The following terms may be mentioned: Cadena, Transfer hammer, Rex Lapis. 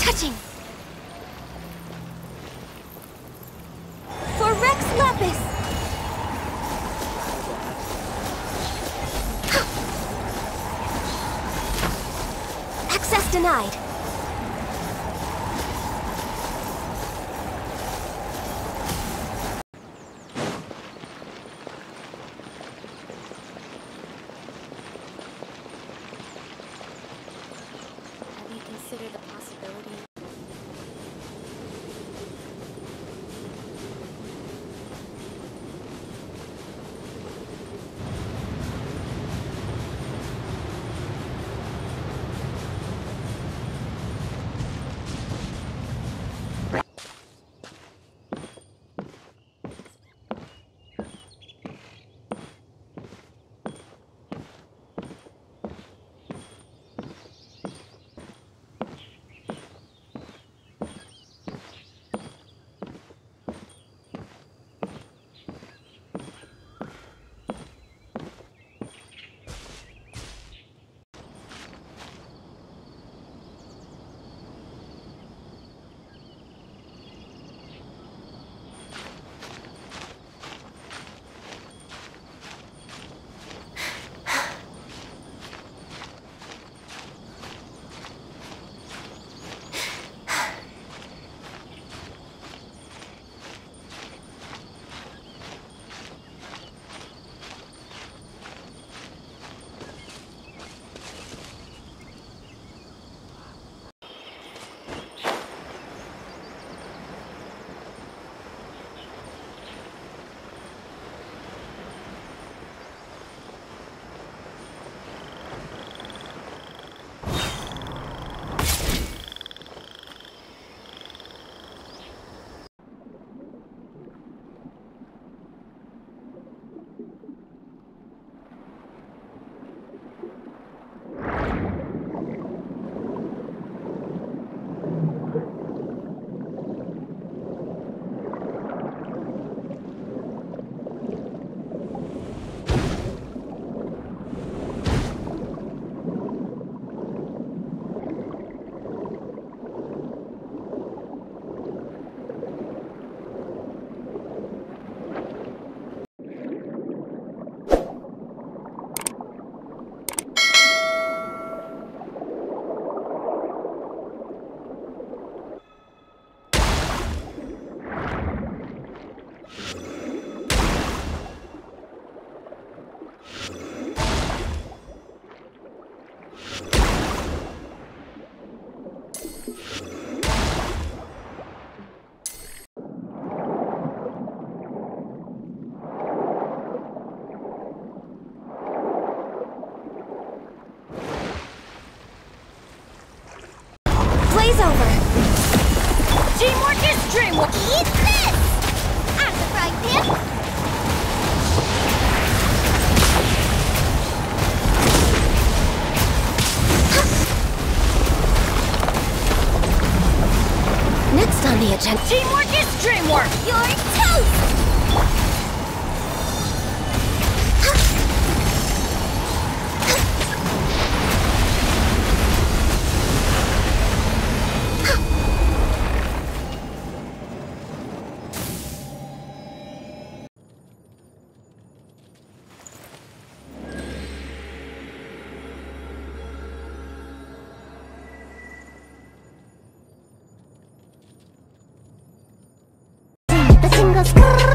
Touching! For Rex Lapis! Access denied! Teamwork is dreamwork! You're toast! Fingers.